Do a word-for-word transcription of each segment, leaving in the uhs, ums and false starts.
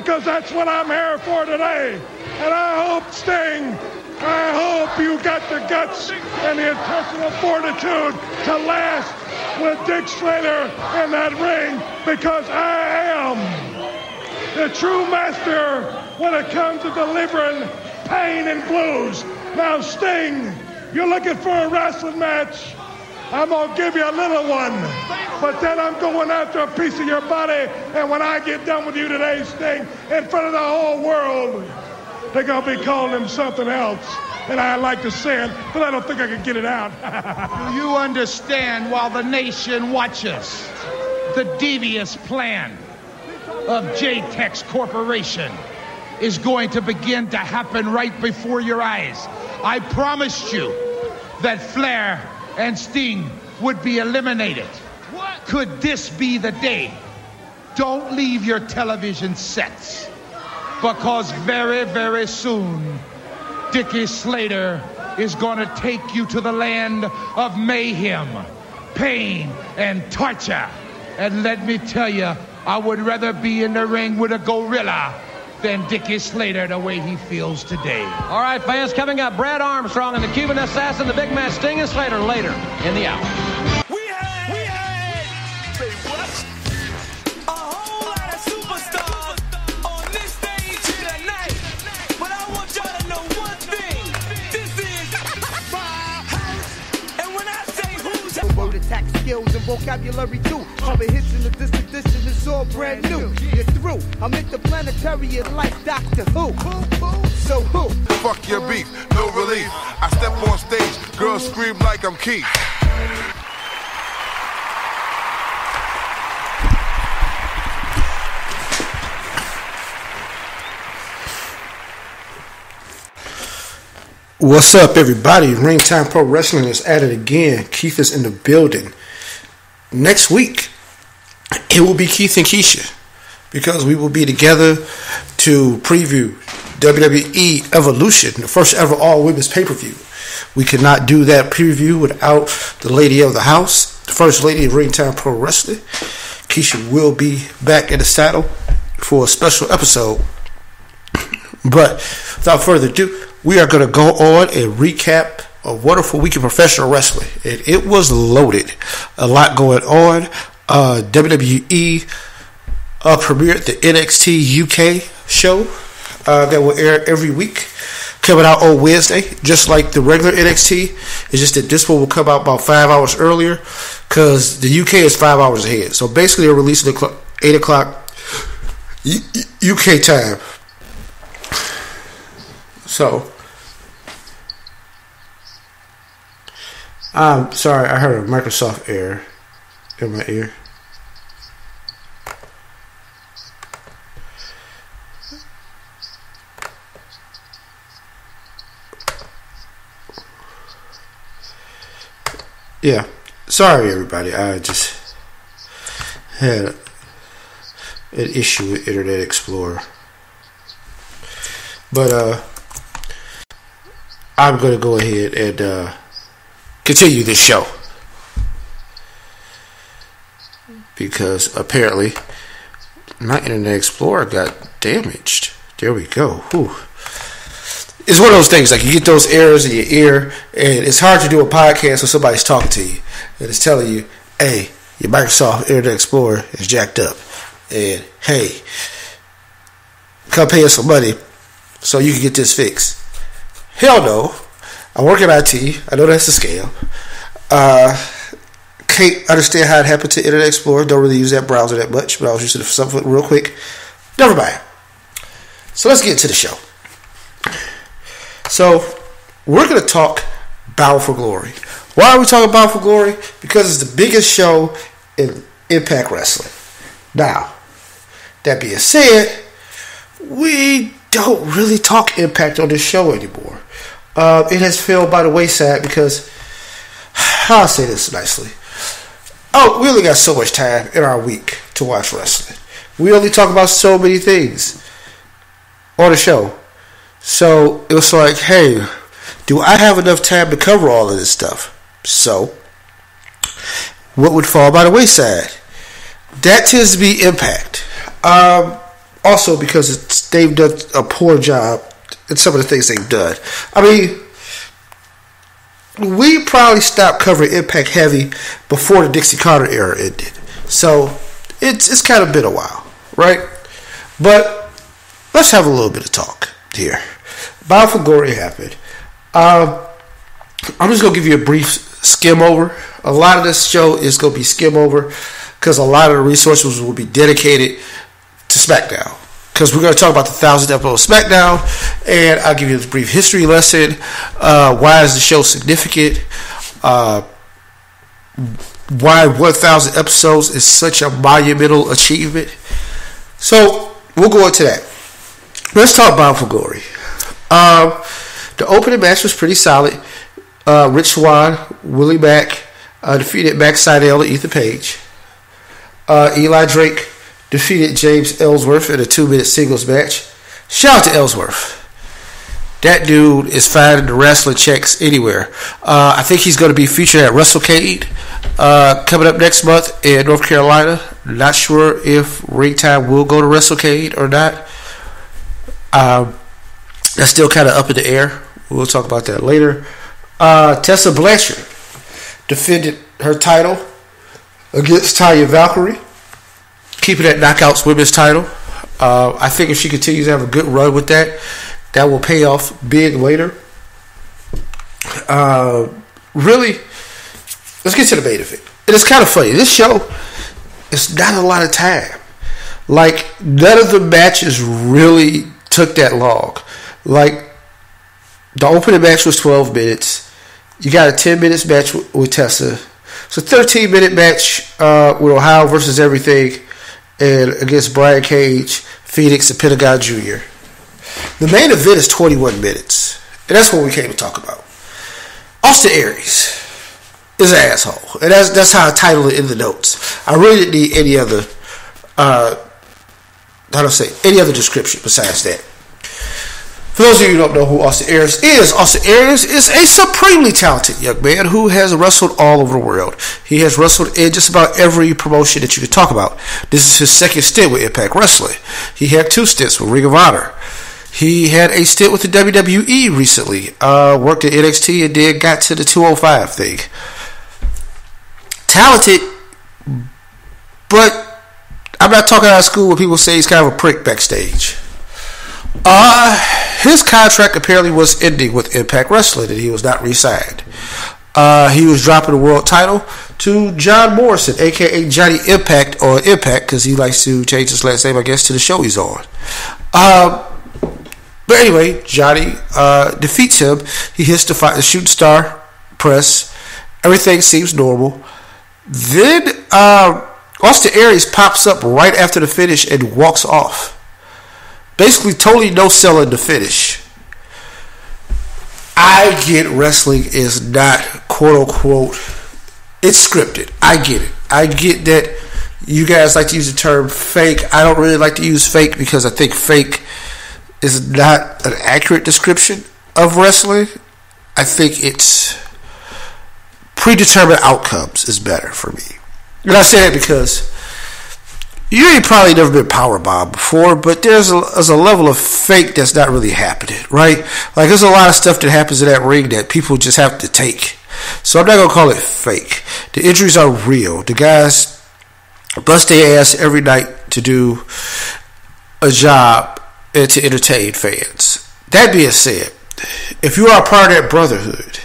because that's what I'm here for today. And I hope, Sting, I hope you got the guts and the intestinal fortitude to last with Dick Slater in that ring, because I am the true master when it comes to delivering pain and blues. Now, Sting, you're looking for a wrestling match. I'm going to give you a little one, but then I'm going after a piece of your body. And when I get done with you today, Sting, in front of the whole world, they're going to be calling him something else. And I like to say it, but I don't think I can get it out. Do you understand, while the nation watches, the devious plan of J-Tex Corporation is going to begin to happen right before your eyes. I promised you that Flair and Sting would be eliminated. What? Could this be the day? Don't leave your television sets, because very, very soon, Dickie Slater is going to take you to the land of mayhem, pain, and torture. And let me tell you, I would rather be in the ring with a gorilla than Dickie Slater the way he feels today. All right, fans, coming up, Brad Armstrong and the Cuban Assassin, the big match, Sting and Slater, later in the hour. We had, we had, say what? A whole lot of superstars on this stage here tonight. But I want y'all to know one thing. This is my house. And when I say who's house, word attack skills and vocabulary too. Cover hits in the distance, distance is all brand new. You're through. I'm interplanetary and like Doctor Who. So who? Fuck your beef, no relief. I step on stage, girls scream like I'm Keith. What's up, everybody? Ringtime Pro Wrestling is at it again. Keith is in the building. Next week, it will be Keith and Keisha, because we will be together to preview W W E Evolution, the first ever all-women's pay-per-view. We could not do that preview without the lady of the house, the first lady of Ringtime Pro Wrestling. Keisha will be back in the saddle for a special episode. But without further ado, we are going to go on and recap a wonderful week of professional wrestling. And it was loaded. A lot going on. Uh, W W E Uh, premiered the N X T U K show uh, that will air every week, coming out on Wednesday, just like the regular N X T. It's just that this one will come out about five hours earlier, because the U K is five hours ahead. So basically, they're releasing the cl- eight o'clock U K time. So, I'm sorry, I heard a Microsoft error in my ear. Yeah, sorry everybody, I just had an issue with Internet Explorer. But uh, I'm going to go ahead and uh, continue this show, because apparently my Internet Explorer got damaged. There we go. Whew. It's one of those things, like you get those errors in your ear, and it's hard to do a podcast when somebody's talking to you and it's telling you, hey, your Microsoft Internet Explorer is jacked up, and hey, come pay us some money so you can get this fixed. Hell no. I work in I T. I know that's a scam. Uh, can't understand how it happened to Internet Explorer. Don't really use that browser that much, but I was using it for something real quick. Never mind. So let's get to the show. So, we're going to talk Bound for Glory. Why are we talking Bound for Glory? Because it's the biggest show in Impact Wrestling. Now, that being said, we don't really talk Impact on this show anymore. Uh, it has failed by the wayside because, how I say this nicely? Oh, we only got so much time in our week to watch wrestling. We only talk about so many things on the show. So, it was like, hey, do I have enough time to cover all of this stuff? So, what would fall by the wayside? That tends to be Impact. Um, Also because it's, they've done a poor job in some of the things they've done. I mean, we probably stopped covering Impact Heavy before the Dixie Carter era ended. So it's it's kind of been a while, right? But let's have a little bit of talk here. Bound for Glory happened. Um, I'm just going to give you a brief skim over. A lot of this show is going to be skim over because a lot of the resources will be dedicated to SmackDown. Because we're going to talk about the thousandth episode of SmackDown, and I'll give you a brief history lesson. Uh, why is the show significant? Uh, why one thousand episodes is such a monumental achievement? So we'll go into that. Let's talk Bound for Glory. Um, the opening match was pretty solid. Uh, Rich Swann, Willie Mack uh, defeated Max Sydal and Ethan Page. Uh, Eli Drake defeated James Ellsworth in a two-minute singles match. Shout out to Ellsworth. That dude is finding the wrestling checks anywhere. Uh, I think he's going to be featured at WrestleCade uh, coming up next month in North Carolina. Not sure if Ringtime will go to WrestleCade or not. Um, that's still kind of up in the air. We'll talk about that later. Uh, Tessa Blanchard defended her title against Taya Valkyrie, keeping that Knockouts women's title. Uh, I think if she continues to have a good run with that, that will pay off big later. Uh, really, let's get to the main event. And it's kind of funny. This show, it's not a lot of time. Like, none of the matches really took that long. Like, the opening match was twelve minutes. You got a ten minutes match with, with Tessa. It's a thirteen minute match uh, with Ohio versus Everything, and against Brian Cage, Phoenix, and Pentagon Junior The main event is twenty-one minutes, and that's what we came to talk about. Austin Aries is an asshole, and that's that's how I titled it in the notes. I really didn't need any other, uh, how do I say, any other description besides that. For those of you who don't know who Austin Aries is, Austin Aries is a supremely talented young man who has wrestled all over the world. He has wrestled in just about every promotion that you can talk about. This is his second stint with Impact Wrestling. He had two stints with Ring of Honor. He had a stint with the W W E recently, uh, worked at N X T, and then got to the two oh five thing. Talented, but I'm not talking out of school when people say he's kind of a prick backstage. Uh, his contract apparently was ending with Impact Wrestling, and he was not re-signed. Uh, he was dropping the world title to John Morrison, a k a. Johnny Impact, or Impact, because he likes to change his last name, I guess, to the show he's on. Um, but anyway, Johnny uh, defeats him. He hits the, fight, the shooting star press. Everything seems normal. Then uh, Austin Aries pops up right after the finish and walks off. Basically, totally no selling the finish. I get wrestling is not, quote unquote, it's scripted. I get it. I get that you guys like to use the term fake. I don't really like to use fake because I think fake is not an accurate description of wrestling. I think it's predetermined outcomes is better for me. And I say that because you ain't probably never been powerbombed before, but there's a, there's a level of fake that's not really happening, right? Like, there's a lot of stuff that happens in that ring that people just have to take. So I'm not going to call it fake. The injuries are real. The guys bust their ass every night to do a job and to entertain fans. That being said, if you are a part of that brotherhood,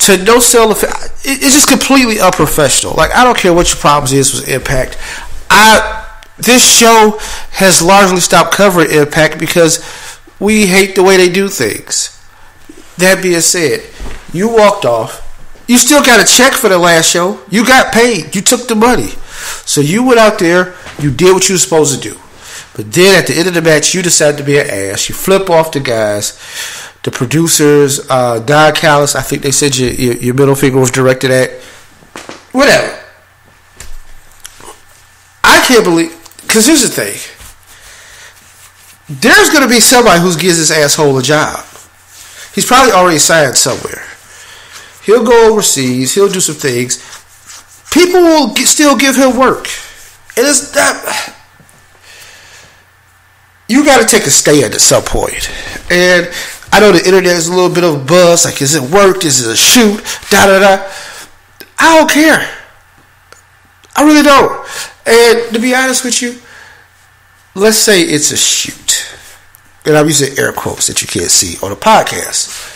to no sell, it's just completely unprofessional. Like, I don't care what your problems is with Impact. I, this show has largely stopped covering Impact because we hate the way they do things. That being said, you walked off. You still got a check for the last show. You got paid. You took the money. So you went out there. You did what you were supposed to do. But then at the end of the match, you decided to be an ass. You flip off the guys, the producers, uh, Don Callis. I think they said your, your, your middle finger was directed at. Whatever. I can't believe, because here's the thing. There's going to be somebody who gives this asshole a job. He's probably already signed somewhere. He'll go overseas. He'll do some things. People will get, still give him work. And it's not, you got to take a stand at some point. And I know the internet is a little bit of a buzz. Like, is it work? Is it a shoot? Da da da. I don't care. I really don't. And to be honest with you, let's say it's a shoot. And I'm using air quotes that you can't see on a podcast.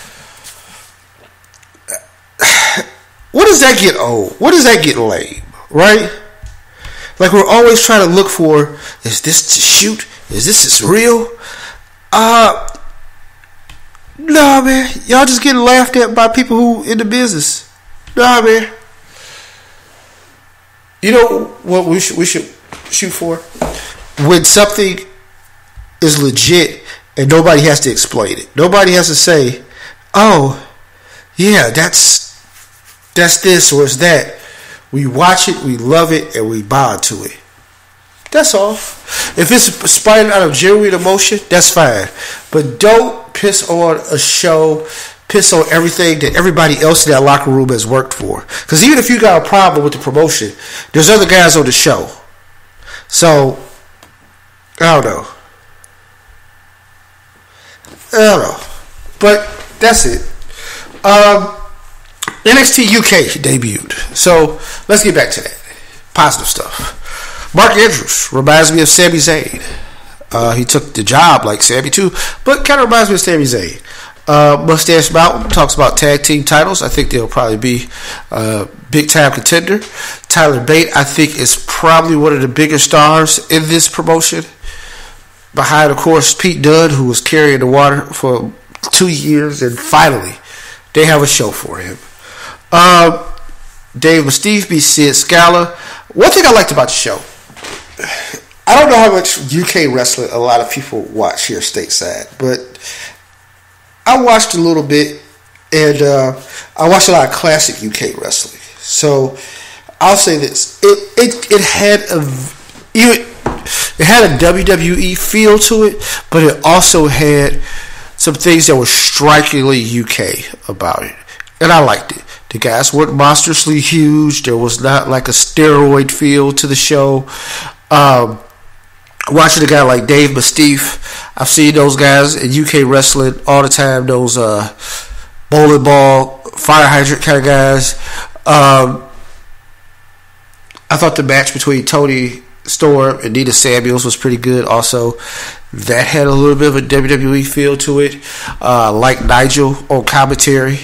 What does that get old? What does that get lame? Right? Like, we're always trying to look for, is this to shoot? Is this is real? Uh, nah, man. Y'all just getting laughed at by people who in the business. Nah, man. You know what we should, we should shoot for? When something is legit and nobody has to explain it. Nobody has to say, oh, yeah, that's that's this or it's that. We watch it, we love it, and we bond to it. That's all. If it's sprouting out of genuine emotion, that's fine. But don't piss on a show, piss on everything that everybody else in that locker room has worked for. Because even if you got a problem with the promotion, there's other guys on the show. So, I don't know. I don't know. But that's it. Um... N X T U K debuted. So let's get back to that positive stuff. Mark Andrews reminds me of Sami Zayn. Uh, he took the job like Sami too, but kind of reminds me of Sami Zayn. Uh, Mustache Mountain talks about tag team titles. I think they'll probably be a big time contender. Tyler Bate, I think, is probably one of the bigger stars in this promotion. Behind, of course, Pete Dunne, who was carrying the water for two years, and finally they have a show for him. Um, Dave Mastiff beat Sid Scala. One thing I liked about the show, I don't know how much U K wrestling a lot of people watch here stateside, but I watched a little bit, and uh, I watched a lot of classic U K wrestling. So I'll say this: it it it had a it, it had a W W E feel to it, but it also had some things that were strikingly U K about it, and I liked it. The guys weren't monstrously huge. There was not like a steroid feel to the show. Um, watching a guy like Dave Mastiff, I've seen those guys in U K wrestling all the time. Those uh, bowling ball, fire hydrant kind of guys. Um, I thought the match between Toni Storm and Nina Samuels was pretty good also. That had a little bit of a W W E feel to it. Uh, like Nigel on commentary,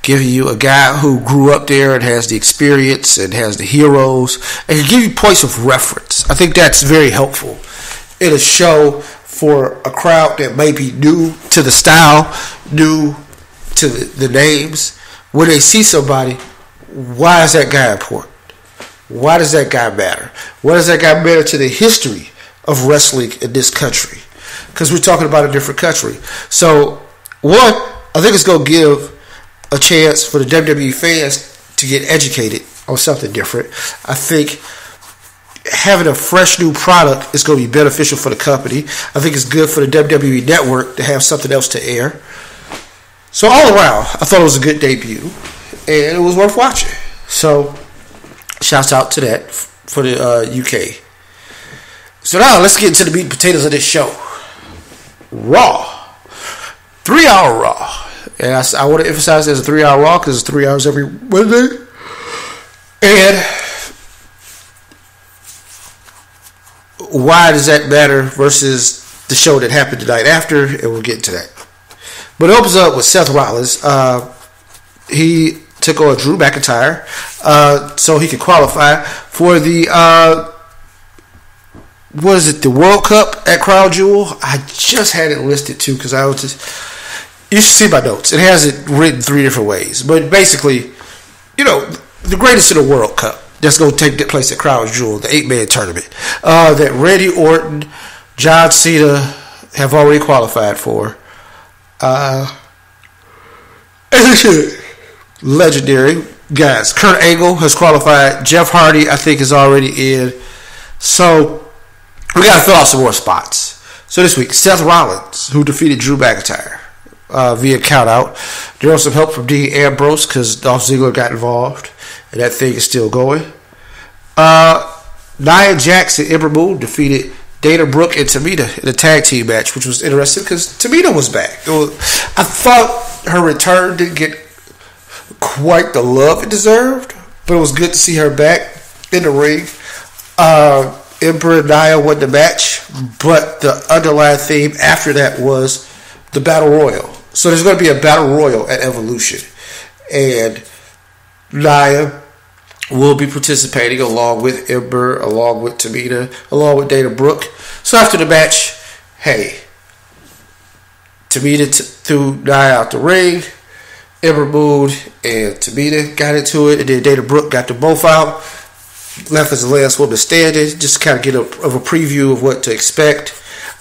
giving you a guy who grew up there and has the experience and has the heroes and can give you points of reference. I think that's very helpful in a show for a crowd that may be new to the style, new to the, the names. When they see somebody, why is that guy important? Why does that guy matter? Why does that guy matter to the history of wrestling in this country? Because we're talking about a different country. So, one, I think it's going to give a chance for the W W E fans to get educated on something different. I think having a fresh new product is going to be beneficial for the company. I think it's good for the W W E network to have something else to air. So all around, I thought it was a good debut, and it was worth watching. So shouts out to that for the uh, U K. So now let's get into the meat and potatoes of this show. Raw. Three hour Raw. And I, I want to emphasize there's a three-hour Raw because it's three hours every Wednesday. And why does that matter versus the show that happened the night after? And we'll get to that. But it opens up with Seth Rollins. Uh, he took on Drew McIntyre uh, so he could qualify for the, uh, what is it, the World Cup at Crown Jewel? I just had it listed too because I was just... You should see my notes. It has it written three different ways. But basically, you know, the greatest in the World Cup that's going to take place at Crown Jewel, the eight-man tournament, uh, that Randy Orton, John Cena have already qualified for. Uh, legendary guys. Kurt Angle has qualified. Jeff Hardy, I think, is already in. So, we got to fill out some more spots. So this week, Seth Rollins, who defeated Drew McIntyre. Uh, via count out. There was some help from Dean Ambrose because Dolph Ziggler got involved and that thing is still going. Uh, Nia Jax and Ember Moon defeated Dana Brooke and Tamina in a tag team match, which was interesting because Tamina was back. It was, I thought her return didn't get quite the love it deserved, but it was good to see her back in the ring. Uh, Ember and Nia won the match, but the underlying theme after that was the Battle Royal. So there's going to be a Battle Royal at Evolution, and Nia will be participating along with Ember, along with Tamina, along with Dana Brooke. So after the match, hey, Tamina t- threw Nia out the ring. Ember Moon and Tamina got into it, and then Dana Brooke got them both out. Left as the last woman standing, just kind of get a, of a preview of what to expect.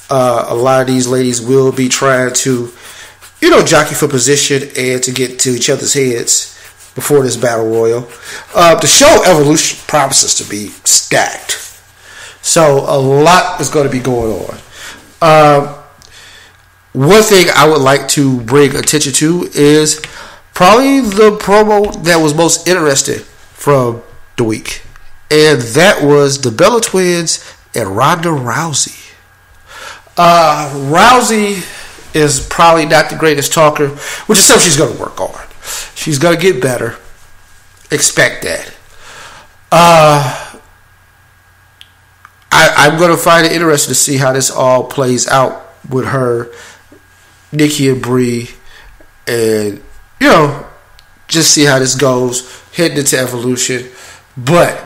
Uh, a lot of these ladies will be trying to, you know, jockey for position and to get to each other's heads before this Battle Royal. Uh, the show Evolution promises to be stacked. So a lot is going to be going on. Uh, one thing I would like to bring attention to is probably the promo that was most interesting from the week. And that was the Bella Twins and Ronda Rousey. Uh, Rousey is probably not the greatest talker, which is something she's going to work on. She's going to get better. Expect that. Uh, I, I'm going to find it interesting to see how this all plays out with her, Nikki and Bree, and, you know, just see how this goes heading into Evolution. But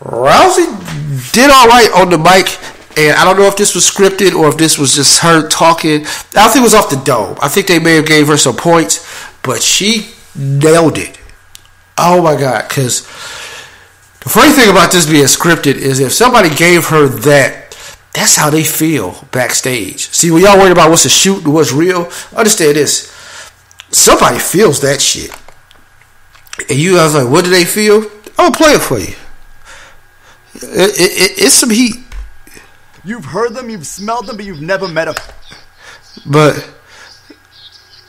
Rousey did all right on the mic, and I don't know if this was scripted or if this was just her talking. I think it was off the dome. I think they may have gave her some points, but she nailed it. Oh my God, because the funny thing about this being scripted is if somebody gave her that, that's how they feel backstage. See, when y'all worried about what's a shoot and what's real, understand this. Somebody feels that shit. And you guys are like, what do they feel? I'll play it for you. It, it, it, it's some heat. You've heard them, you've smelled them, but you've never met them. But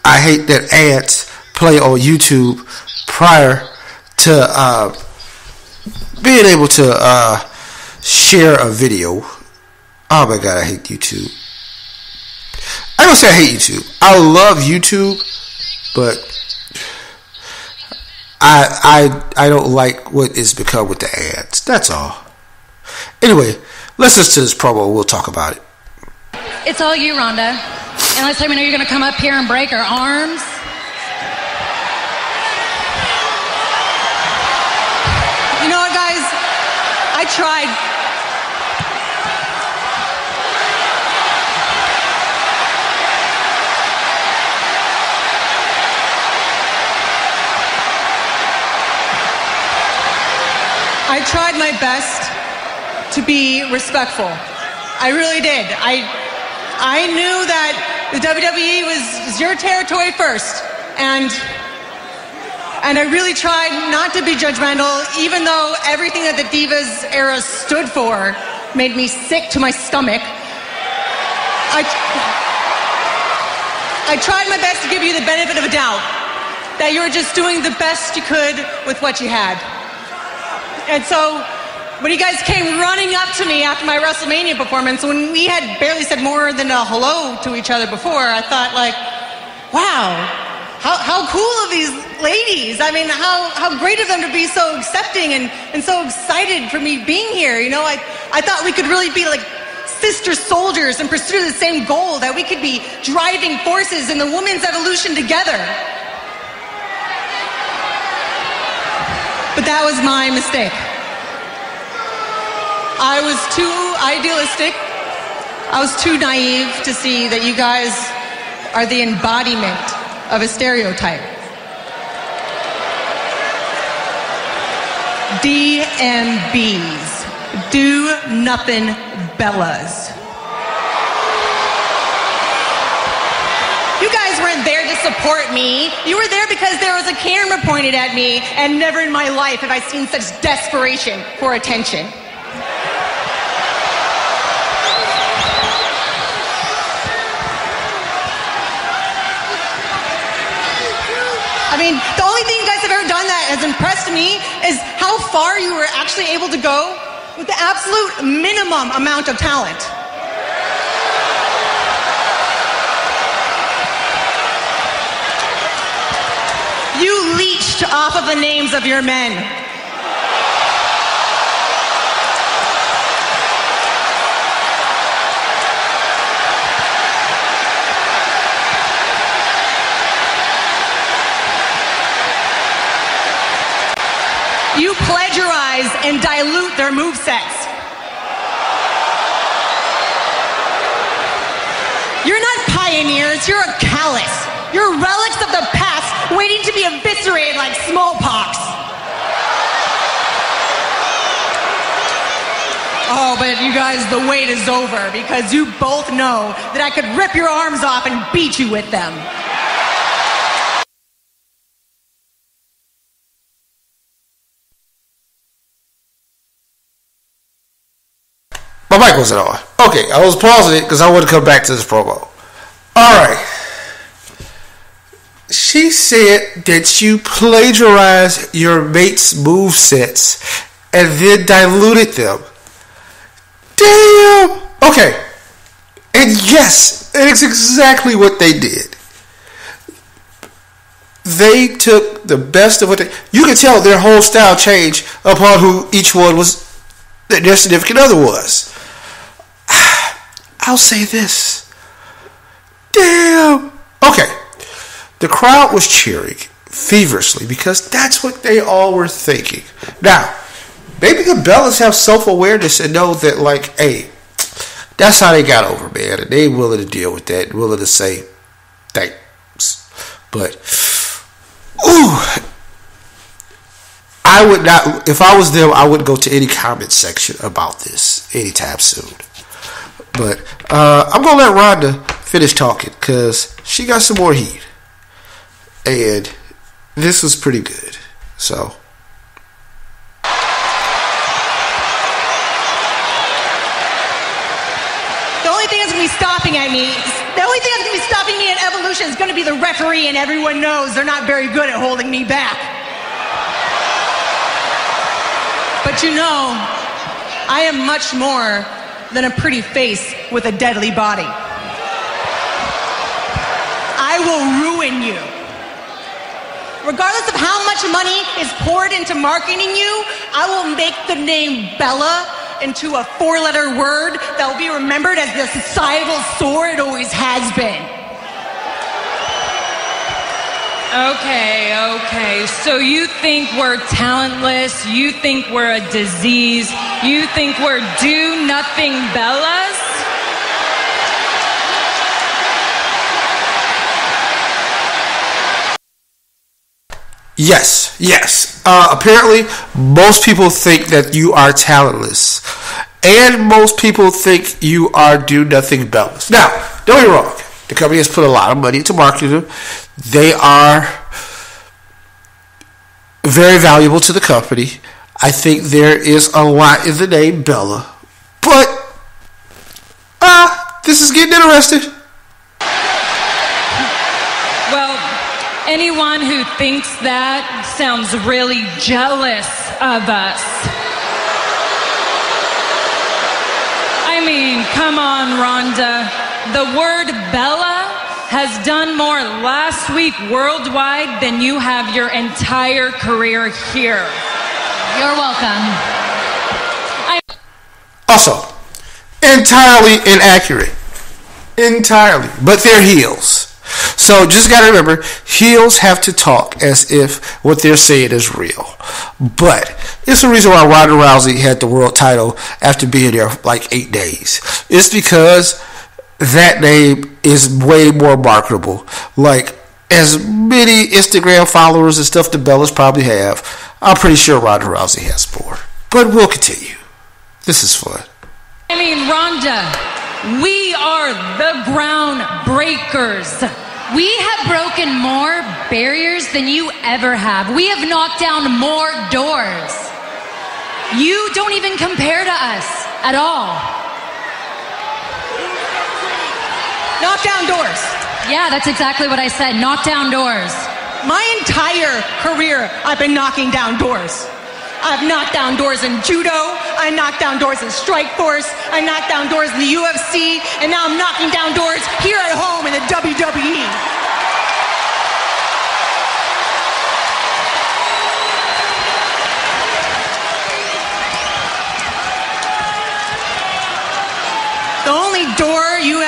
I hate that ads play on YouTube prior to uh, being able to uh, share a video. Oh my God, I hate YouTube. I don't say I hate YouTube. I love YouTube, but I I I don't like what it's become with the ads. That's all. Anyway, let's listen to this promo. We'll talk about it. It's all you, Ronda. And let's let me know you're going to come up here and break our arms. You know what, guys? I tried. I tried my best to be respectful. I really did. I I knew that the W W E was, was your territory first, and and I really tried not to be judgmental, even though everything that the Divas era stood for made me sick to my stomach. I I tried my best to give you the benefit of a doubt, that you were just doing the best you could with what you had. And so when you guys came running up to me after my WrestleMania performance, when we had barely said more than a hello to each other before, I thought, like, wow, how how cool of these ladies. I mean, how, how great of them to be so accepting and, and so excited for me being here. You know, I, I thought we could really be like sister soldiers in pursuit of the same goal, that we could be driving forces in the women's evolution together. But that was my mistake. I was too idealistic. I was too naive to see that you guys are the embodiment of a stereotype. D M Bs. Do nothing Bellas. You guys weren't there to support me. You were there because there was a camera pointed at me, and never in my life have I seen such desperation for attention. I mean, the only thing you guys have ever done that has impressed me is how far you were actually able to go with the absolute minimum amount of talent. leached off of the names of your men. You plagiarize and dilute their movesets. You're not pioneers, you're a callous. You're relics of the past waiting to be eviscerated like smallpox. Oh, but you guys, the wait is over because you both know that I could rip your arms off and beat you with them. My mic wasn't on. Okay, I was pausing it because I want to come back to this promo. Alright. She said that you plagiarized your mate's movesets and then diluted them. Damn! Okay. And yes, it's exactly what they did. They took the best of what they... You can tell their whole style changed upon who each one was... Their significant other was. I'll say this. Damn. Okay. The crowd was cheering feverishly because that's what they all were thinking. Now, maybe the Bellas have self-awareness and know that, like, hey, that's how they got over, man. And they willing to deal with that, willing to say thanks. But, ooh, I would not, if I was them, I wouldn't go to any comment section about this anytime soon. But uh, I'm going to let Ronda finish talking because she got some more heat. And this was pretty good. So. The only thing that's going to be stopping at me, the only thing that's going to be stopping me in Evolution is going to be the referee, and everyone knows they're not very good at holding me back. But you know, I am much more than a pretty face with a deadly body. I will ruin you. Regardless of how much money is poured into marketing you, I will make the name Bella into a four-letter word that will be remembered as the societal sore it always has been. Okay, okay, so you think we're talentless, you think we're a disease, you think we're do-nothing Bellas? Yes, yes. Uh, apparently, most people think that you are talentless. And most people think you are do-nothing Bellas. Now, don't get me wrong. The company has put a lot of money into marketing. They are very valuable to the company. I think there is a lot in the name Bella. But, ah, uh, this is getting interesting. Well, anyone who thinks that sounds really jealous of us. I mean, come on, Ronda. The word Bella has done more last week worldwide than you have your entire career here. You're welcome. I'm also, entirely inaccurate. Entirely. But they're heels. So just gotta remember, heels have to talk as if what they're saying is real. But it's the reason why Ronda Rousey had the world title after being there for like eight days. It's because... that name is way more marketable. Like, as many Instagram followers and stuff the Bellas probably have, I'm pretty sure Ronda Rousey has more. But we'll continue. This is fun. I mean, Ronda, we are the ground breakers. We have broken more barriers than you ever have. We have knocked down more doors. You don't even compare to us at all. Knock down doors. Yeah, that's exactly what I said. Knock down doors. My entire career, I've been knocking down doors. I've knocked down doors in judo. I knocked down doors in Strikeforce. I knocked down doors in the U F C. And now I'm knocking down doors here at home in the W W E.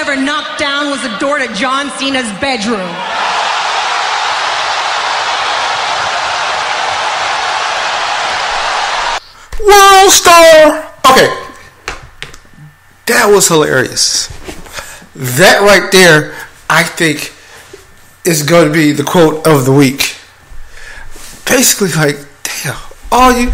ever knocked down was the door to John Cena's bedroom. World Star! Okay. That was hilarious. That right there, I think, is going to be the quote of the week. Basically, like, damn, all you...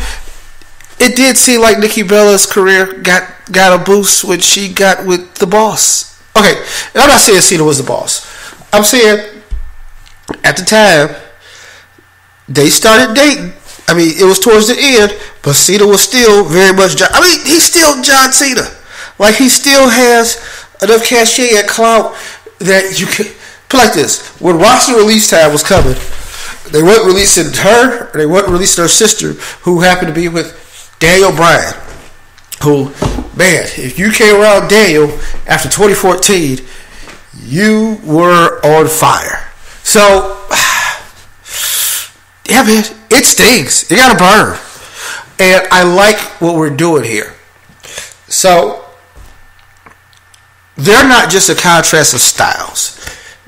It did seem like Nikki Bella's career got, got a boost when she got with the boss. Okay, and I'm not saying Cena was the boss. I'm saying, at the time, they started dating. I mean, it was towards the end, but Cena was still very much John. I mean, he's still John Cena. Like, he still has enough cachet and clout that you can... Put it like this. When roster release time was coming, they weren't releasing her, or they weren't releasing her sister, who happened to be with Daniel Bryan. Who, man, if you came around Daniel after twenty fourteen, you were on fire. So... Yeah, man, it stings. It gotta burn. And I like what we're doing here. So, they're not just a contrast of styles.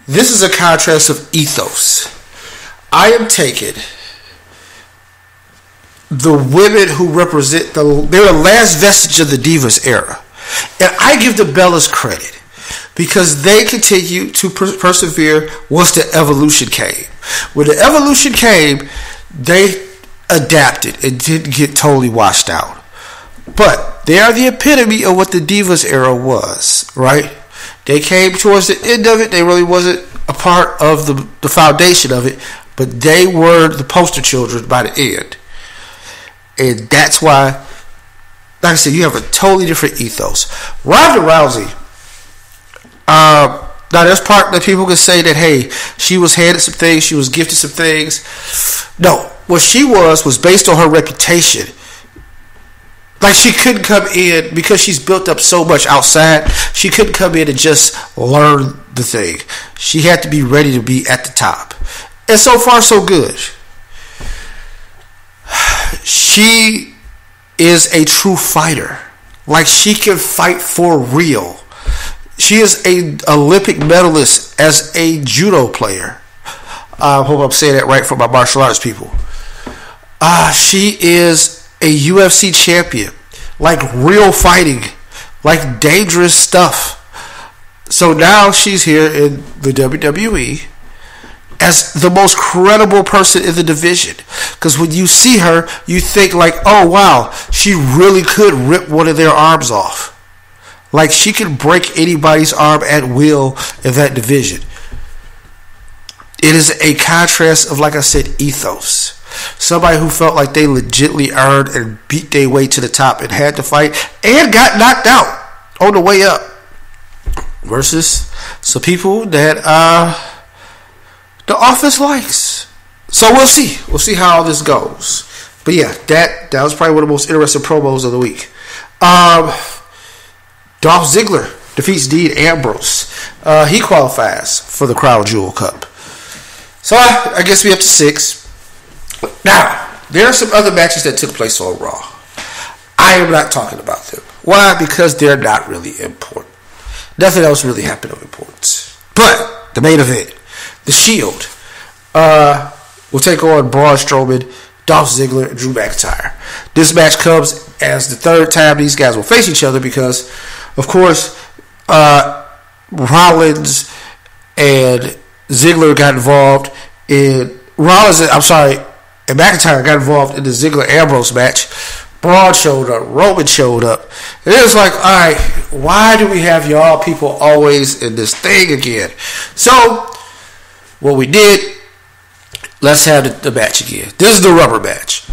This is a contrast of ethos. I am taking the women who represent the... They're the last vestige of the Divas era. And I give the Bellas credit. Because they continue to per- persevere once the evolution came. When the evolution came, they adapted and didn't get totally washed out. But they are the epitome of what the Divas era was, right? They came towards the end of it. They really wasn't a part of the, the foundation of it. But they were the poster children by the end. And that's why, like I said, you have a totally different ethos. Ronda Rousey... Uh, now there's part that people can say that, hey, she was handed some things, she was gifted some things. No, what she was was based on her reputation. Like, she couldn't come in because she's built up so much outside. She couldn't come in and just learn the thing. She had to be ready to be at the top. And so far so good. She is a true fighter. Like, she can fight for real. She is an Olympic medalist as a judo player. I uh, hope I'm saying that right for my martial arts people. Uh, she is a U F C champion. Like, real fighting. Like, dangerous stuff. So now she's here in the W W E as the most credible person in the division. Because when you see her, you think like, oh, wow, she really could rip one of their arms off. Like, she can break anybody's arm at will in that division. It is a contrast of, like I said, ethos. Somebody who felt like they legitimately earned and beat their way to the top and had to fight and got knocked out on the way up. Versus some people that uh, the office likes. So we'll see. We'll see how this goes. But yeah, that, that was probably one of the most interesting promos of the week. Um... Dolph Ziggler defeats Dean Ambrose. Uh, he qualifies for the Crown Jewel Cup. So I, I guess we up to six. Now, there are some other matches that took place on Raw. I am not talking about them. Why? Because they're not really important. Nothing else really happened of importance. But the main event, The Shield, uh, will take on Braun Strowman, Dolph Ziggler, and Drew McIntyre. This match comes as the third time these guys will face each other because... Of course, uh, Rollins and Ziggler got involved in Rollins. I'm sorry, and McIntyre got involved in the Ziggler Ambrose match. Braun showed up, Roman showed up. And it was like, all right, why do we have y'all people always in this thing again? So, what we did, let's have the match again. This is the rubber match.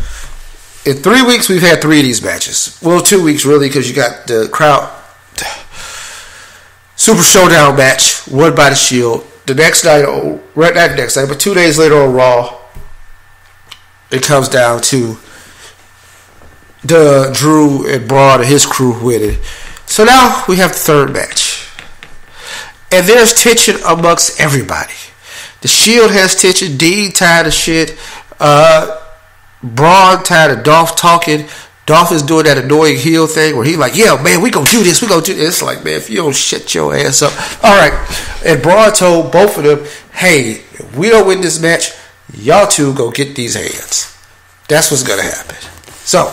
In three weeks, we've had three of these matches. Well, two weeks really, because you got the crowd. Super Showdown match won by the Shield. The next night, right not the next night, but two days later on Raw, it comes down to the Drew and Braun and his crew winning. So now we have the third match, and there's tension amongst everybody. The Shield has tension. Dean tired of shit. Uh, Braun tired of Dolph talking. Dolph is doing that annoying heel thing where he's like, yeah, man, we gonna do this, we gonna do this. It's like, man, if you don't shut your ass up. All right. And Braun told both of them, hey, if we don't win this match, y'all two go get these hands. That's what's gonna happen. So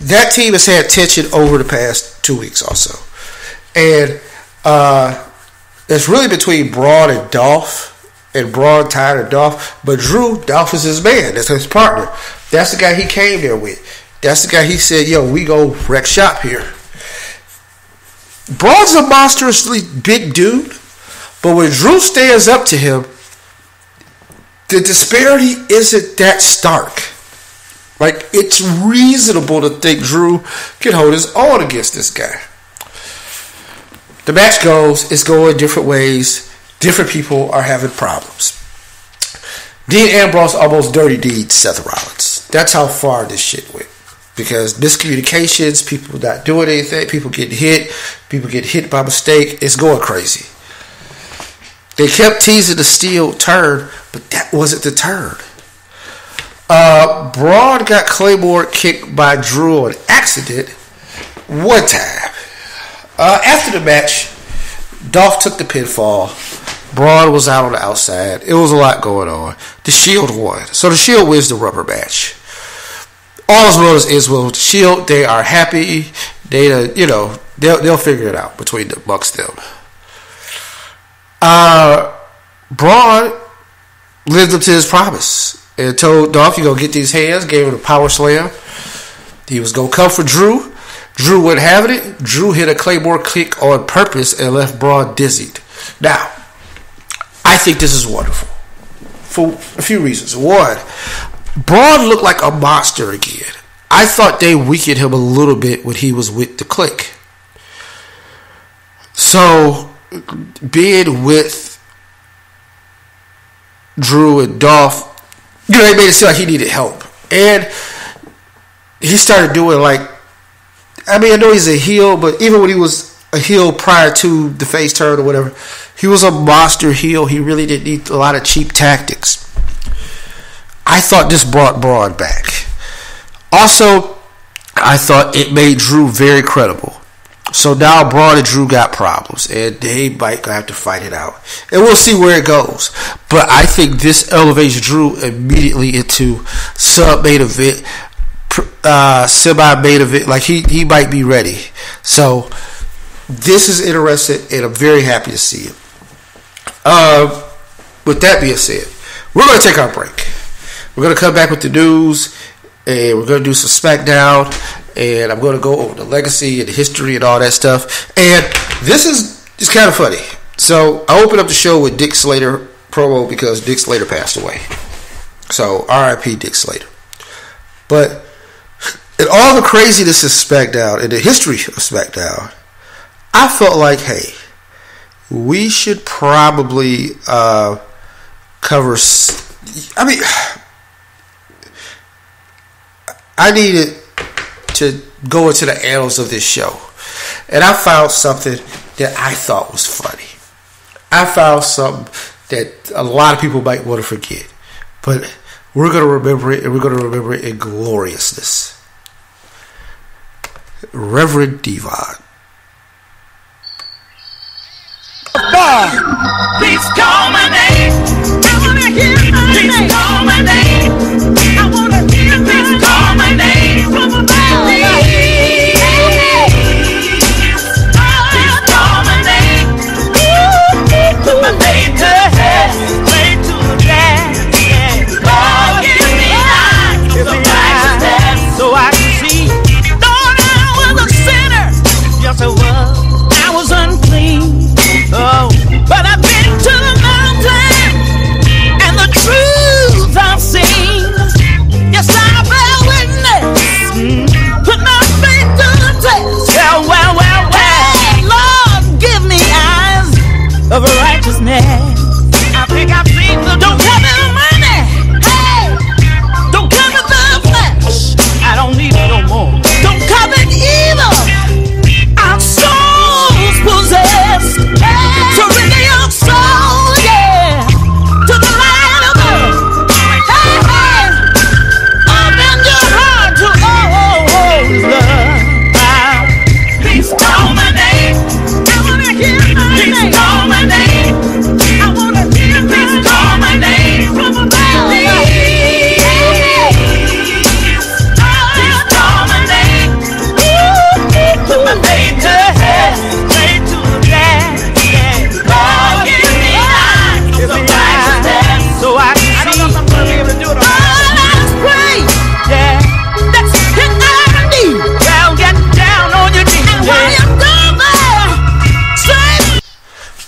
that team has had tension over the past two weeks also. And uh, it's really between Braun and Dolph. And Braun tired of Dolph. But Drew, Dolph is his man. That's his partner. That's the guy he came there with. That's the guy he said, yo, we go wreck shop here. Braun's a monstrously big dude. But when Drew stands up to him, the disparity isn't that stark. Like, it's reasonable to think Drew can hold his own against this guy. The match goes, it's going different ways. Different people are having problems. Dean Ambrose almost dirty deeds Seth Rollins. That's how far this shit went. Because miscommunications, people not doing anything, people getting hit, people get hit by mistake. It's going crazy. They kept teasing the steel turn, but that wasn't the turn. Uh, Braun got Claymore kicked by Drew on accident one time. Uh, after the match, Dolph took the pinfall. Braun was out on the outside. It was a lot going on. The Shield won. So the Shield wins the rubber match. All is well as is well. The Shield, they are happy. They, you know, they'll, they'll figure it out between the amongst them. Uh, Braun lived up to his promise. And told Dolph, you going to get these hands. Gave him a power slam. He was going to come for Drew. Drew wasn't having it. Drew hit a Claymore kick on purpose and left Braun dizzied. Now, I think this is wonderful. For a few reasons. One, Braun looked like a monster again. I thought they weakened him a little bit when he was with the clique. So, being with Drew and Dolph, you know, they made it seem like he needed help. And he started doing like, I mean, I know he's a heel, but even when he was a heel prior to the face turn or whatever, he was a monster heel. He really didn't need a lot of cheap tactics. I thought this brought Braun back. Also, I thought it made Drew very credible. So now Braun and Drew got problems, and they might have to fight it out. And we'll see where it goes. But I think this elevates Drew immediately into sub-main event, uh, semi-main event. Like, he, he might be ready. So this is interesting, and I'm very happy to see it. Uh, with that being said, we're going to take our break. We're going to come back with the news, and we're going to do some SmackDown. And I'm going to go over the legacy and the history and all that stuff. And this is just kind of funny. So I opened up the show with Dick Slater promo because Dick Slater passed away. So R I P Dick Slater. But in all the craziness of SmackDown and the history of SmackDown, I felt like, hey, we should probably uh, cover... I mean, I needed... to go into the annals of this show. And I found something that I thought was funny. I found something that a lot of people might want to forget. But we're going to remember it. And we're going to remember it in gloriousness. Reverend Devon. Please call my name. I want to hear my name. Please call my name. I want to hear my name. Please call my name. From a I was unclean, oh, but I've been to the mountain.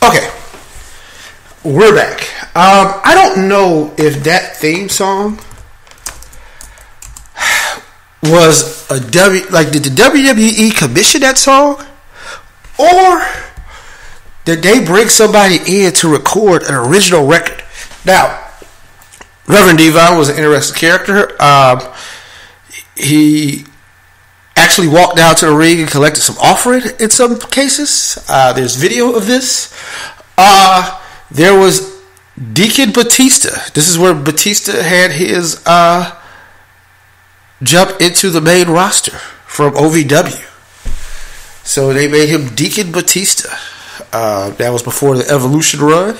Okay. We're back. Um, I don't know if that theme song was a W... Like, did the W W E commission that song? Or did they bring somebody in to record an original record? Now, Reverend Devon was an interesting character. Um, he actually walked down to the ring and collected some offering in some cases. Uh, there's video of this. Uh, there was Deacon Batista. This is where Batista had his uh, jump into the main roster from O V W. So they made him Deacon Batista. Uh, that was before the Evolution run.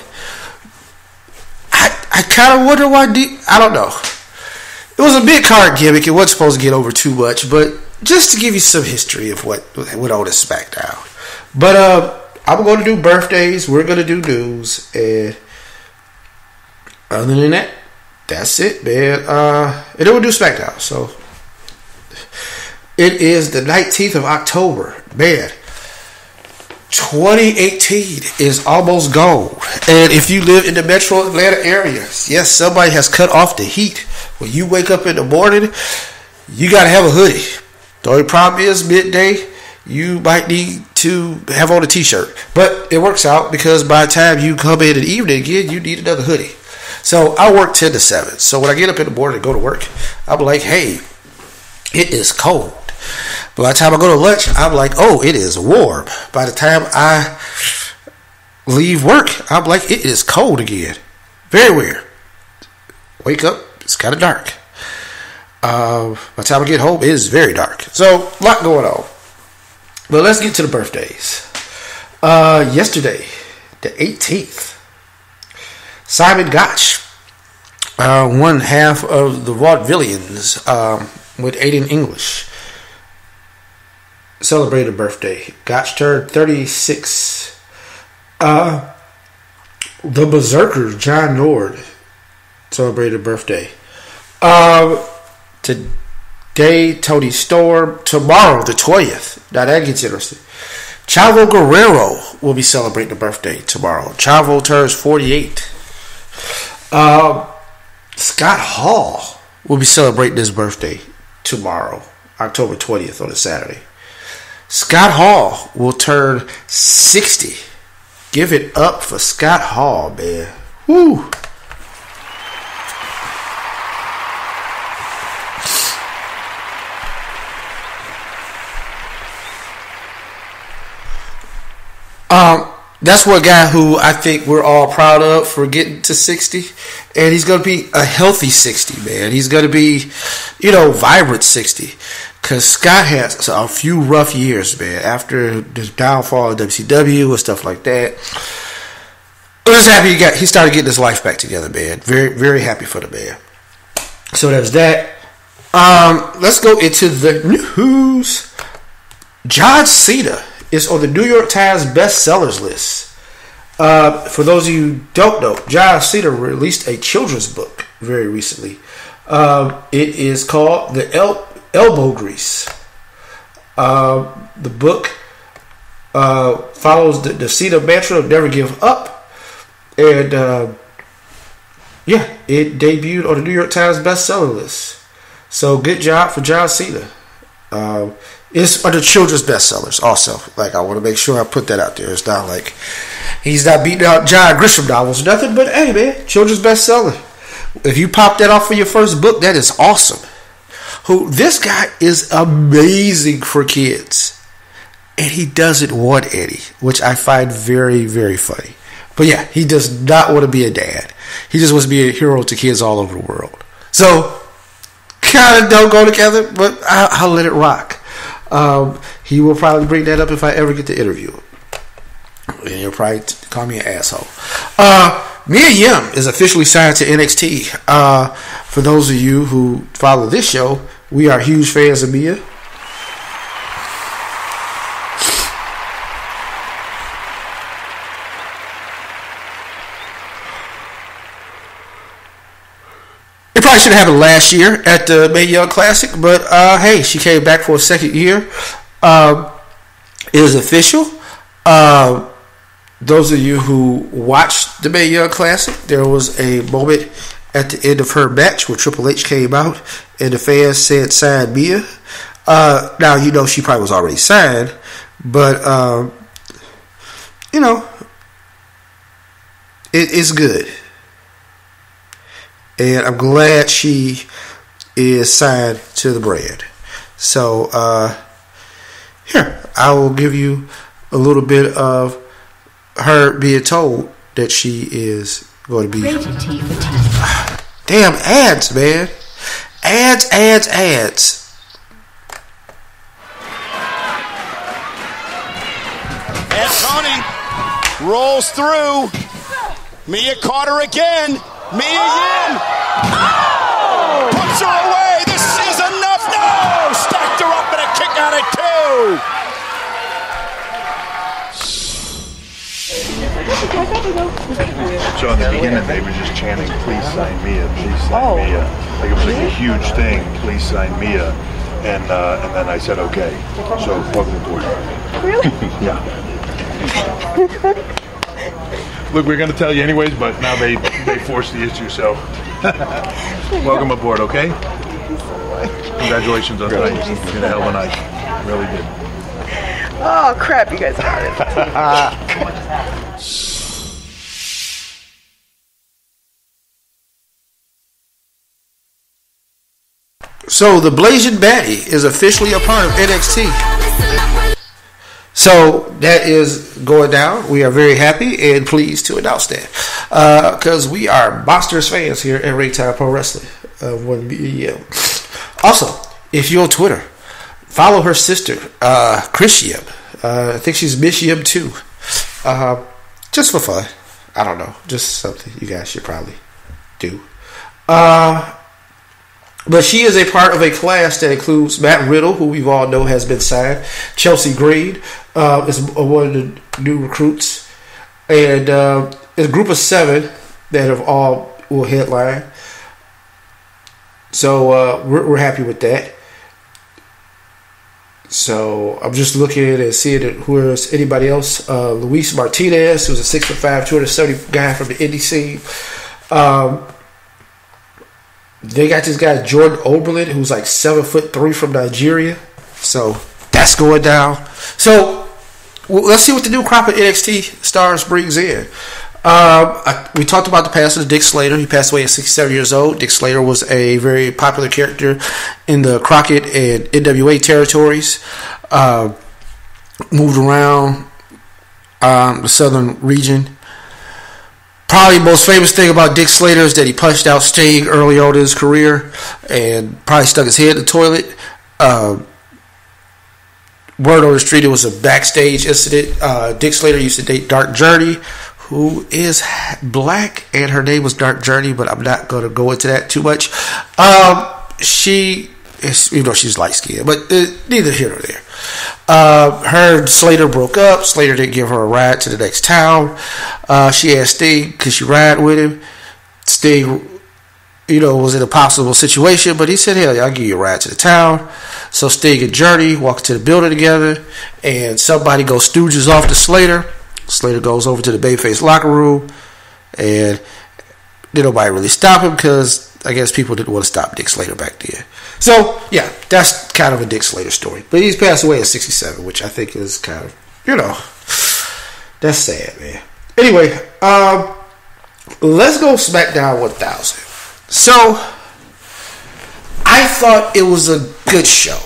I, I kind of wonder why. De- I don't know. It was a big card gimmick. It wasn't supposed to get over too much, but just to give you some history of what went on in SmackDown. But uh, I'm going to do birthdays. We're going to do news, and other than that, that's it, man. Uh, and then we'll do SmackDown. So it is the nineteenth of October, man. twenty eighteen is almost gone. And if you live in the metro Atlanta area, yes, somebody has cut off the heat. When you wake up in the morning, you got to have a hoodie. The only problem is midday, you might need to have on a t-shirt. But it works out because by the time you come in in the evening again, you need another hoodie. So I work ten to seven. So when I get up in the morning and go to work, I'm like, hey, it is cold. By the time I go to lunch, I'm like, oh, it is warm. By the time I leave work, I'm like, it is cold again. Very weird. Wake up, it's kind of dark. Uh, by the time I get home, it is very dark. So, a lot going on. But let's get to the birthdays. Uh, yesterday, the eighteenth, Simon Gotch, uh, one half of the Vaudevillians um, with Aiden English, celebrated birthday. Gotch turned thirty-six. Uh, the Berserker, John Nord, celebrated birthday. Uh, today, Tony Storm. Tomorrow, the twentieth. Now that gets interesting. Chavo Guerrero will be celebrating a birthday tomorrow. Chavo turns forty-eight. Uh, Scott Hall will be celebrating his birthday tomorrow, October twentieth, on a Saturday. Scott Hall will turn sixty. Give it up for Scott Hall, man. Woo! Um, that's one guy who I think we're all proud of for getting to sixty. And he's going to be a healthy sixty, man. He's going to be, you know, vibrant sixty. Because Scott has a few rough years, man. After the downfall of W C W and stuff like that. I'm just happy he, got, he started getting his life back together, man. Very, very happy for the man. So that's that. Um, let's go into the news. John Cena is on the New York Times bestsellers list. Uh, for those of you who don't know, John Cena released a children's book very recently. Um, it is called The El... Elbow Grease. Uh, the book uh, follows the, the Cena mantra of never give up. And uh, yeah, it debuted on the New York Times bestseller list. So good job for John Cena. Uh, it's under children's bestsellers also. Like, I want to make sure I put that out there. It's not like he's not beating out John Grisham novels or nothing. But hey, man, children's bestseller. If you pop that off for your first book, that is awesome. Who this guy is amazing for kids, and he doesn't want any, which I find very, very funny. But yeah, he does not want to be a dad. He just wants to be a hero to kids all over the world. So kind of don't go together, but I, I'll let it rock. Um, he will probably bring that up if I ever get to interview him, and he'll probably call me an asshole. Uh, Mia Yim is officially signed to N X T. Uh, for those of you who follow this show, we are huge fans of Mia. It probably should have happened last year at the Mae Young Classic, but uh, hey, she came back for a second year. Um, it is official. Uh, those of you who watched the Mae Young Classic, there was a moment at the end of her match where Triple H came out and the fans said, "Sign Mia." Uh, now, you know, she probably was already signed, but, um, you know, it is good. And I'm glad she is signed to the brand. So, uh, here, I will give you a little bit of her being told that she is going to be. Damn ads, man. Ads, ads, ads. And Tony rolls through. Mia caught her again. Mia again. Oh! Puts her away. This is enough. No! Stacked her up and a kick out of two. So in the beginning, they were just chanting, "Please sign Mia. Please sign oh. Mia." Like it was like a huge thing. Please sign Mia. And uh, and then I said, "Okay." So welcome aboard. Really? Yeah. Look, we're going to tell you anyways, but now they, they forced the issue, so welcome aboard, okay? Congratulations on tonight. You did a hell of a night. Really did. Oh, crap, you guys are it. So, the Blazing Batty is officially a part of N X T. So, that is going down. We are very happy and pleased to announce that. Because uh, we are monsters fans here at Ringtime Pro Wrestling. Uh, one B M. Also, if you're on Twitter, follow her sister, uh, Chris Yim. Uh, I think she's Miss Yim too. Uh, just for fun. I don't know. Just something you guys should probably do. Uh, but she is a part of a class that includes Matt Riddle, who we all know has been signed. Chelsea Green uh, is one of the new recruits. And uh, it's a group of seven that have all will headline. So uh, we're, we're happy with that. So I'm just looking and seeing who is anybody else. Uh, Luis Martinez, who's a six foot five, two hundred seventy guy from the indie scene. Um... They got this guy Jordan Oberlin, who's like seven foot three from Nigeria. So that's going down. So well, let's see what the new crop of N X T stars brings in. Um, I, we talked about the passing of Dick Slater. He passed away at sixty-seven years old. Dick Slater was a very popular character in the Crockett and N W A territories. Uh, moved around um, the southern region. Probably the most famous thing about Dick Slater is that he punched out Sting early on in his career and probably stuck his head in the toilet. Uh, word on the street, it was a backstage incident. Uh, Dick Slater used to date Dark Journey, who is black, and her name was Dark Journey, but I'm not going to go into that too much. Um, she is, you know, she's light-skinned, but uh, neither here nor there. Uh, her and Slater broke up. Slater didn't give her a ride to the next town. Uh, she asked Sting, could she ride with him? Sting, you know, was in a possible situation, but he said, "Hey, I'll give you a ride to the town." So Sting and Journey walk to the building together, and somebody goes stooges off to Slater. Slater goes over to the babyface locker room, and did nobody really stop him because I guess people didn't want to stop Dick Slater back then. So, yeah, that's kind of a Dick Slater story. But he's passed away at sixty-seven, which I think is kind of, you know, that's sad, man. Anyway, um, let's go SmackDown one thousand. So, I thought it was a good show,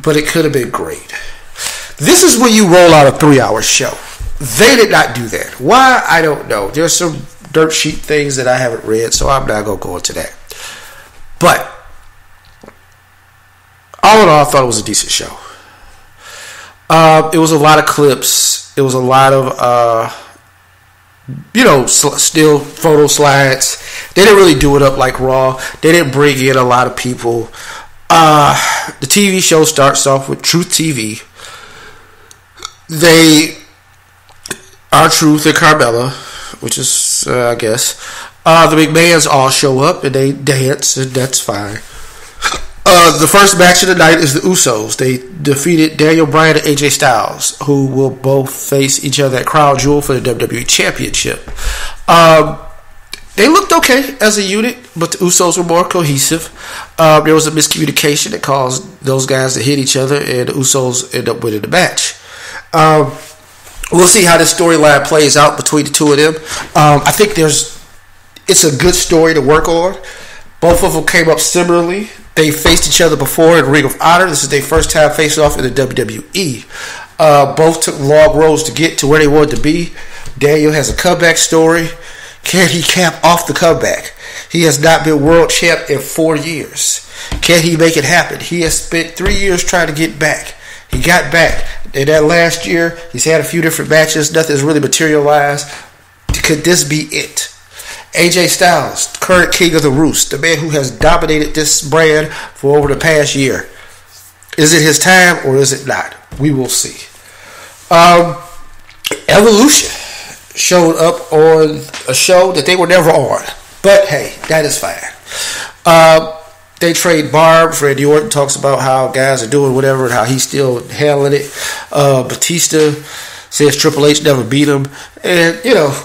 but it could have been great. This is when you roll out a three-hour show. They did not do that. Why? I don't know. There's some dirt sheet things that I haven't read, so I'm not going to go into that. But all in all, I thought it was a decent show. Uh, it was a lot of clips. It was a lot of, uh, you know, sl- still photo slides. They didn't really do it up like Raw. They didn't bring in a lot of people. Uh, the T V show starts off with Truth T V. They are Truth and Carmella, which is, uh, I guess. Uh, the McMahons all show up and they dance, and that's fine. Uh, Uh, the first match of the night is the Usos. They defeated Daniel Bryan and A J Styles, who will both face each other at Crown Jewel for the W W E Championship. Um, they looked okay as a unit, but the Usos were more cohesive. Um, there was a miscommunication that caused those guys to hit each other, and the Usos end up winning the match. Um, we'll see how this storyline plays out between the two of them. Um, I think there's it's a good story to work on. Both of them came up similarly. They faced each other before in Ring of Honor. This is their first time facing off in the W W E. Uh, both took long roads to get to where they wanted to be. Daniel has a comeback story. Can he cap off the comeback? He has not been world champ in four years. Can he make it happen? He has spent three years trying to get back. He got back. In that last year, he's had a few different matches. Nothing's really materialized. Could this be it? A J Styles, current king of the roost, the man who has dominated this brand for over the past year. Is it his time or is it not? We will see. Um, Evolution showed up on a show that they were never on. But hey, that is fine. Um, they trade barbs. Randy Orton talks about how guys are doing whatever and how he's still handling it. Uh, Batista says Triple H never beat him. And, you know,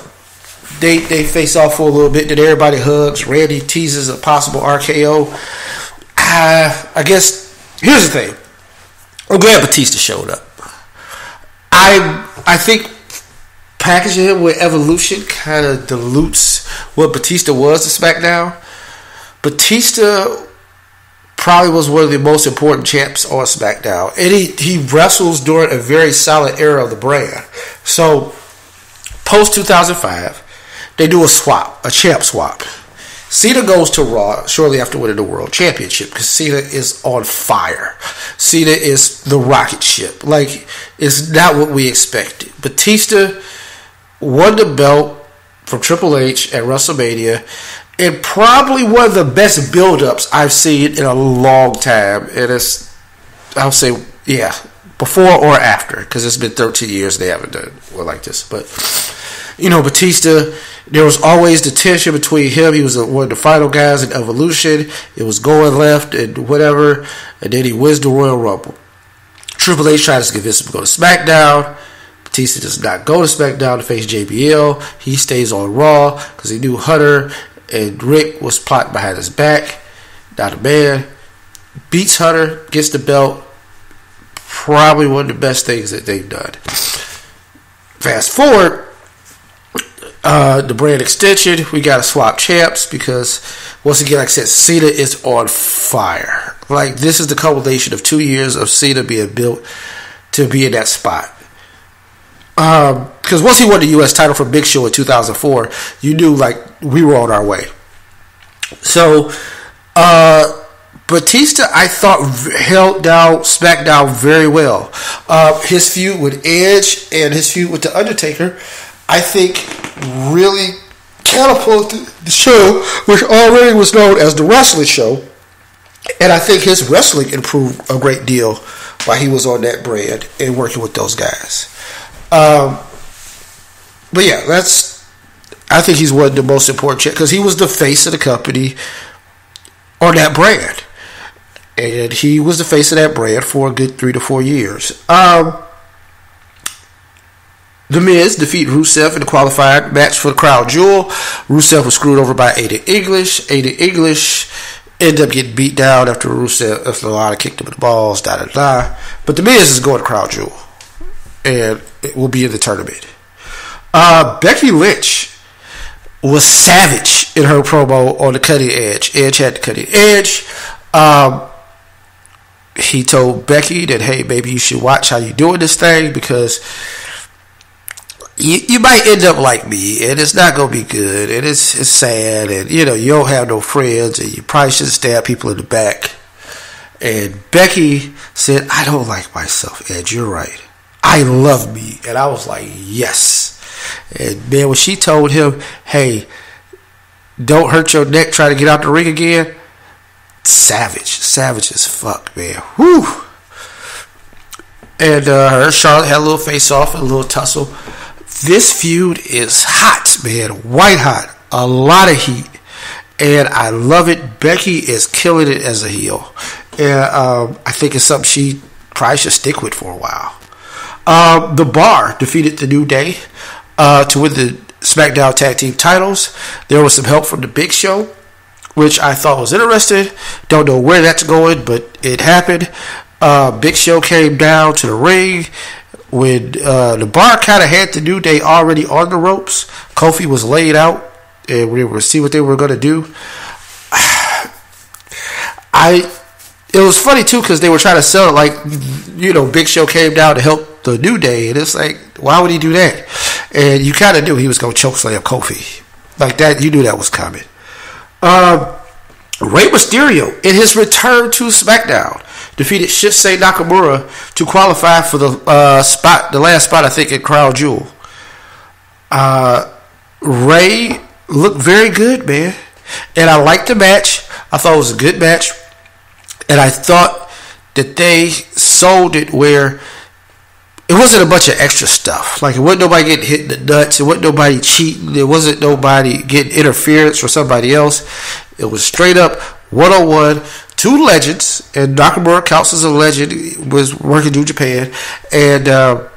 They they face off for a little bit. Then everybody hugs. Randy teases a possible R K O. I, I guess, here's the thing. I'm glad Batista showed up. I I think packaging him with Evolution kind of dilutes what Batista was to SmackDown. Batista probably was one of the most important champs on SmackDown. And he, he wrestles during a very solid era of the brand. So, post two thousand five... they do a swap, a champ swap. Cena goes to Raw shortly after winning the World Championship because Cena is on fire. Cena is the rocket ship. Like, it's not what we expected. Batista won the belt from Triple H at WrestleMania and probably one of the best build-ups I've seen in a long time. And it's, I'll say, yeah, before or after because it's been thirteen years they haven't done one like this. But, you know, Batista, there was always the tension between him. He was one of the final guys in Evolution. It was going left and whatever. And then he wins the Royal Rumble. Triple H tries to convince him to go to SmackDown. Batista does not go to SmackDown to face J B L. He stays on Raw because he knew Hunter and Rick was plotting behind his back. Not a man. Beats Hunter. Gets the belt. Probably one of the best things that they've done. Fast forward. Uh, the brand extension, we got to swap champs because, once again, like I said, Cena is on fire. Like, this is the culmination of two years of Cena being built to be in that spot. Because um, once he won the U S title from Big Show in two thousand four, you knew, like, we were on our way. So, uh, Batista, I thought, held down SmackDown very well. Uh, his feud with Edge and his feud with The Undertaker, I think, really catapulted the show, which already was known as the wrestling show. And I think his wrestling improved a great deal while he was on that brand and working with those guys. Um, but yeah, that's, I think he's one of the most important champs because he was the face of the company on that brand. And he was the face of that brand for a good three to four years. Um, The Miz defeated Rusev in the qualified match for the Crown Jewel. Rusev was screwed over by Aiden English. Aiden English ended up getting beat down after Rusev, after Lana kicked him in the balls, da da da. But The Miz is going to Crown Jewel, and it will be in the tournament. Uh, Becky Lynch was savage in her promo on the Cutting Edge. Edge had the Cutting Edge. Um, he told Becky that, hey, baby, you should watch how you doing this thing because You, you might end up like me, and it's not going to be good, and it's it's sad, and, you know, you don't have no friends, and you probably shouldn't stab people in the back. And Becky said, I don't like myself, Ed, you're right. I love me. And I was like, yes. And, man, when she told him, hey, don't hurt your neck, try to get out the ring again, savage, savage as fuck, man. Whew. And uh, her and Charlotte had a little face-off and a little tussle. This feud is hot, man. White hot. A lot of heat. And I love it. Becky is killing it as a heel. And uh, I think it's something she probably should stick with for a while. Uh, the Bar defeated the New Day uh, to win the SmackDown Tag Team titles. There was some help from the Big Show, which I thought was interesting. Don't know where that's going, but it happened. Uh, Big Show came down to the ring when uh, the Bar kind of had the New Day already on the ropes. Kofi was laid out, and we were see what they were going to do. I it was funny too because they were trying to sell it like, you know, Big Show came down to help the New Day, and it's like, why would he do that? And you kind of knew he was going to chokeslam Kofi like that. You knew that was coming. Um, Rey Mysterio, in his return to SmackDown, defeated Shinsuke Nakamura to qualify for the uh, spot, the last spot I think at Crown Jewel. Uh, Rey looked very good, man, and I liked the match. I thought it was a good match, and I thought that they sold it where it wasn't a bunch of extra stuff. Like, it wasn't nobody getting hit in the nuts. It wasn't nobody cheating. It wasn't nobody getting interference from somebody else. It was straight up one-on-one, two legends, and Nakamura counts as a legend, was working through Japan, and uh,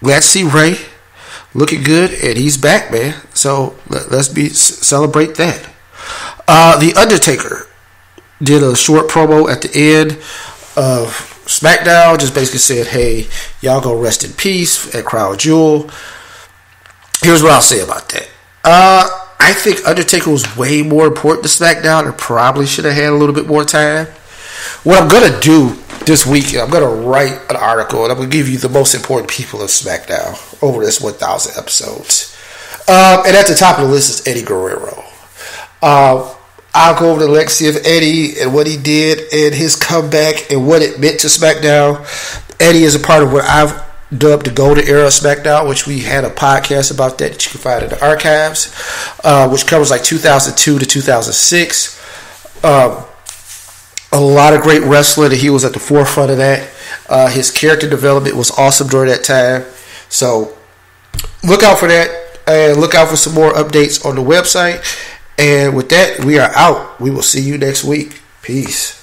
glad to see Rey looking good, and he's back, man. So let's be celebrate that. Uh, the Undertaker did a short promo at the end of SmackDown, just basically said, hey, y'all go rest in peace at Crown Jewel. Here's what I'll say about that. Uh, I think Undertaker was way more important to SmackDown and probably should have had a little bit more time. What I'm going to do this week, I'm going to write an article, and I'm going to give you the most important people of SmackDown over this one thousand episodes. Um, and at the top of the list is Eddie Guerrero. Uh, I'll go over the legacy of Eddie and what he did and his comeback and what it meant to SmackDown. Eddie is a part of what I've dubbed the Golden Era of SmackDown, which we had a podcast about that that you can find in the archives, uh, which covers like two thousand two to two thousand six. Um, a lot of great wrestling, and he was at the forefront of that. Uh, his character development was awesome during that time. So look out for that, and look out for some more updates on the website. And with that, we are out. We will see you next week. Peace.